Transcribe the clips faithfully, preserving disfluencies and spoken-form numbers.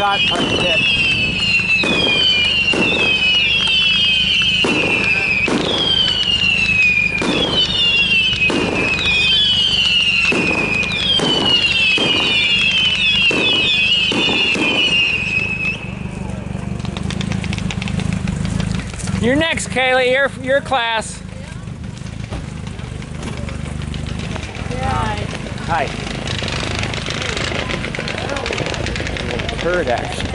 shot on the pit. You're next, Kaylee. Your your class. Hi. Hi. Bird action.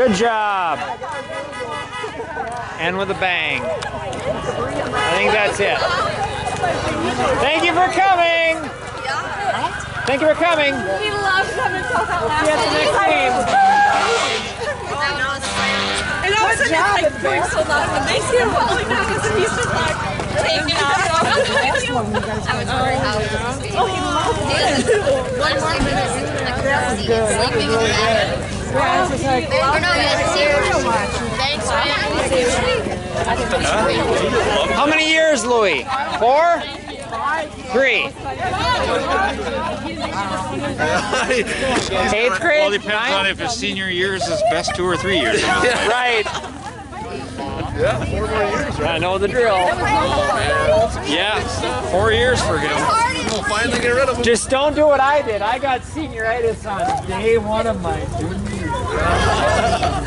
Good job! And with a bang. I think that's it. Thank you for coming! Thank you for coming! We love coming to talk about last we'll see you at the next game. And all of a sudden it's like going so loud when they see him falling down because he's just like taking off. I was wondering how it was going to be. Oh, he loved it! One sleeping is like crazy and sleeping is bad. Yeah, it's just like, we're not even serious. Thanks, man. How many years, Louis? Four? Three. Eighth grade? Well, it depends on if his senior years is best two or three years. Right. Yeah, four more years, right? I know the drill. Yeah, four years for him. We'll finally get rid of him. Just don't do what I did. I got senioritis on day one of my junior year.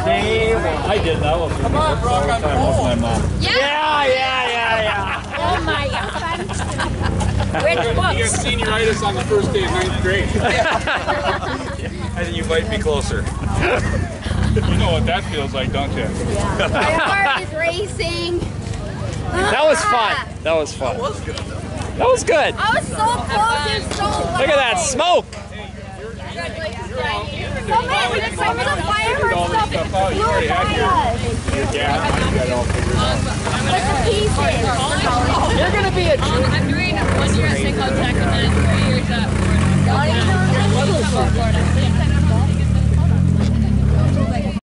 Day one. I did that one. Come on, bro. I'm home. Yeah, yeah, yeah, yeah. Oh, my God. Where's the books? You have senioritis on the first day of ninth grade. I think you might be closer. You know what that feels like, don't you? Yeah. My heart is racing. That was fun. That was fun. That was good. That was good. I was so close and so low. Look at that smoke. Some of the fireworks stuff blew by us. Yeah. Pieces. You're going to be a... I'm doing one year at Synotech and then three years up.